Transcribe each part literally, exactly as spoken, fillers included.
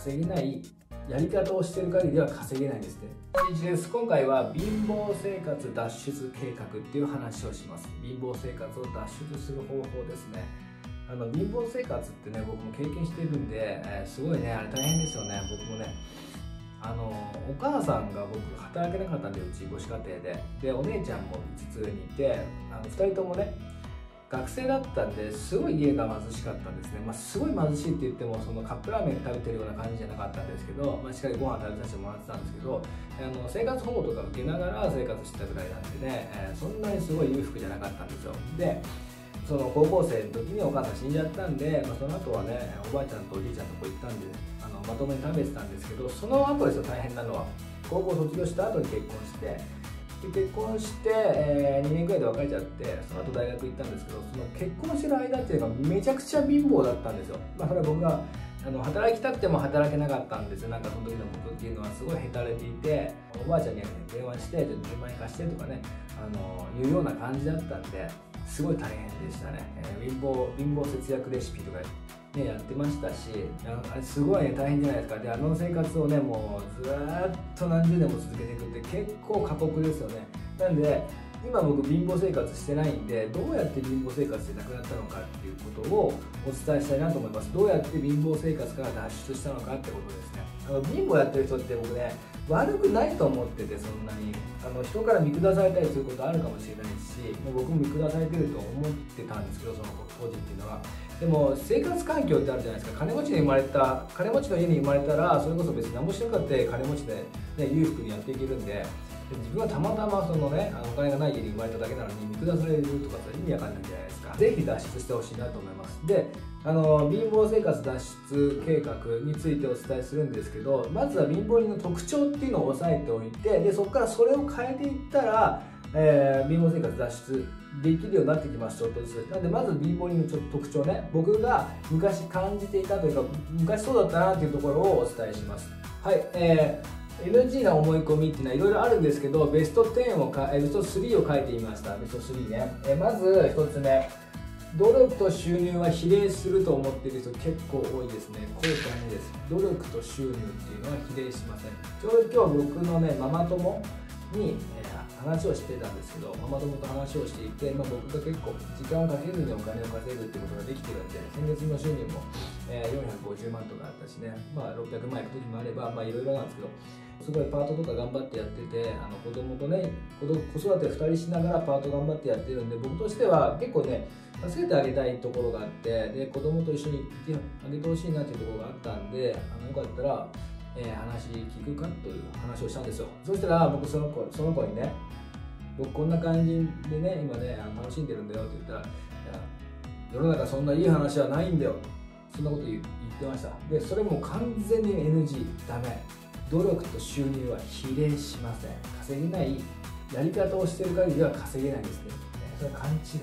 稼げないやり方をしてる限りでは稼げないんですね。いちです。今回は貧乏生活脱出計画っていう話をします。貧乏生活を脱出する方法ですね。あの貧乏生活ってね、僕も経験しているんで、えー、すごいね、あれ大変ですよね。僕もね、あのお母さんが僕働けなかったんで、うち母子家庭ででお姉ちゃんもいつつにいて、あのふたりともね学生だったんで、すごい家が貧しかったんですね。まあ、すごい貧しいって言っても、そのカップラーメン食べてるような感じじゃなかったんですけど、まあ、しっかりご飯食べさせてもらってたんですけど、あの生活保護とか受けながら生活してたぐらいなんでね、えー、そんなにすごい裕福じゃなかったんですよ。で、その高校生の時にお母さん死んじゃったんで、まあ、その後はね、おばあちゃんとおじいちゃんとこ行ったんで、あのまとめに食べてたんですけど、その後ですよ、大変なのは。高校卒業した後に結婚して、結婚して、えー、にねんぐらいで別れちゃって、その後大学行ったんですけど、その結婚してる間っていうのがめちゃくちゃ貧乏だったんですよ。まあ、それは僕があの働きたくても働けなかったんですよ。なんかその時の僕っていうのはすごいへたれていて、おばあちゃんに電話して「ちょっとじゅうまんえん貸して」とかね、あのいうような感じだったんで、すごい大変でしたね。えー、貧乏貧乏節約レシピとかね、やってましたし、あれすごい、ね、大変じゃないですか。で、あの生活をね、もうずーっと何十年も続けていくって結構過酷ですよね。なんで今僕貧乏生活してないんで、どうやって貧乏生活でなくなったのかっていうことをお伝えしたいなと思います。どうやって貧乏生活から脱出したのかってことですね。あの貧乏やってる人って僕ね、悪くないと思ってて、そんなにあの人から見下されたりすることあるかもしれないし、もう僕も見下されてると思ってたんですけど、その当時っていうのは。でも生活環境ってあるじゃないですか。金持ちに生まれた金持ちの家に生まれたら、それこそ別に何もしなかったら金持ちで、ね、裕福にやっていけるんで。自分はたまたまそのね、あのお金がない家に生まれただけなのに見下されるとかって意味わかんないじゃないですか。ぜひ脱出してほしいなと思います。で、あの貧乏生活脱出計画についてお伝えするんですけど、まずは貧乏人の特徴っていうのを押さえておいて、でそこからそれを変えていったら、えー、貧乏生活脱出できるようになってきます。ちょっとずつ。なので、まず貧乏人のちょっと特徴ね、僕が昔感じていたというか、昔そうだったなっていうところをお伝えします。はい、えーエヌジー な思い込みっていうのはいろいろあるんですけど、ベストじゅうをかベストさんを書いてみました。ベストさんね。えまずひとつめ、努力と収入は比例すると思っている人結構多いですね。これダメです。努力と収入っていうのは比例しません。ちょうど今日僕のね、ママ友に、えー、話をしてたんですけど、ママ友と話をしていて、まあ、僕が結構時間をかけずにお金を稼ぐっていうことができてるんで、先月の収入も、えー、よんひゃくごじゅうまんとかあったしね、まあ、ろっぴゃくまんいく時もあれば、まあいろいろなんですけど、すごいパートとか頑張ってやってて、あの子供とね、子育てふたりしながらパート頑張ってやってるんで、僕としては結構ね、助けてあげたいところがあって、で子供と一緒にいてあげてほしいなっていうところがあったんで、あのよかったら、えー、話聞くかという話をしたんですよ。そしたら僕その子、その子にね、僕こんな感じでね、今ね、楽しんでるんだよって言ったら、いや世の中そんないい話はないんだよ、そんなこと言ってました。でそれも完全に エヌジー、 ダメ。努力と収入は比例しません。稼げないやり方をしている限りでは稼げないですね。それは勘違いです。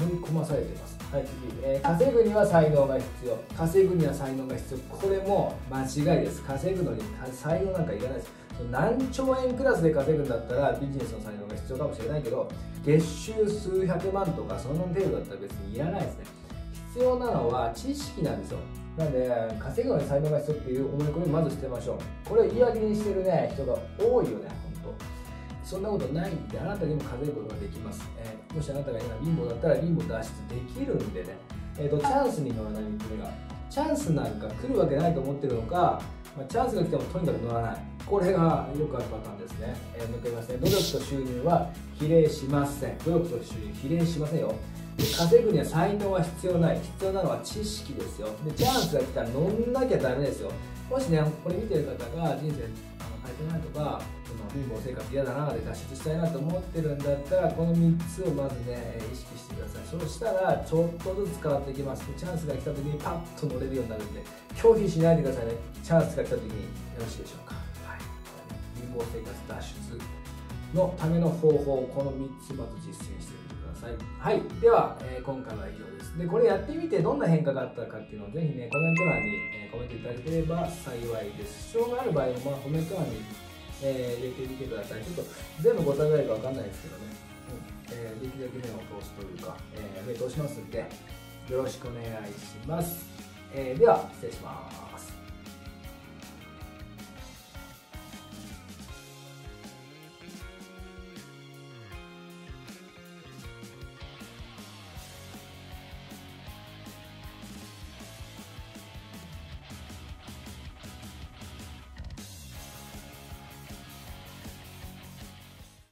思い込まされています。はい、次、えー、稼ぐには才能が必要、稼ぐには才能が必要、これも間違いです。稼ぐのに才能なんかいらないです。何兆円クラスで稼ぐんだったらビジネスの才能が必要かもしれないけど、月収数百万とかその程度だったら別にいらないですね。必要なのは知識なんですよ。なので、稼ぐのに才能が必要っていう思い込みをまず捨てましょう。これを言い訳にしてるね、人が多いよね、本当。そんなことないんで、あなたにも稼ぐことができます。えー、もしあなたが今貧乏だったら貧乏脱出できるんでね、えーと、チャンスに乗らない見込みが。チャンスなんか来るわけないと思ってるのか、まあ、チャンスが来てもとにかく乗らない。これがよくあるパターンですね。えー、もう一回言いますね。努力と収入は比例しません。努力と収入比例しませんよ。稼ぐには才能は必要ない。必要なのは知識ですよ。でチャンスが来たら乗んなきゃダメですよ。もしね、これ見てる方が人生変えてないとか、貧乏生活嫌だなで脱出したいなと思ってるんだったら、このみっつをまずね、意識してください。そうしたらちょっとずつ変わってきます。チャンスが来た時にパッと乗れるようになるんで、拒否しないでくださいね。チャンスが来た時によろしいでしょうか。はい、貧乏生活脱出のための方法、このみっつまず実践してみてください。はい、では、えー、今回は以上です。でこれやってみてどんな変化があったかっていうのを、ぜひねコメント欄に、えー、コメントいただければ幸いです。必要がある場合は、まあ、コメント欄に、えー、入れてみてください。ちょっと全部ご答えかわかんないですけどね、うんえー、できるだけ目を通すというか、えー、目を通しますんでよろしくお願いします。えー、では失礼します。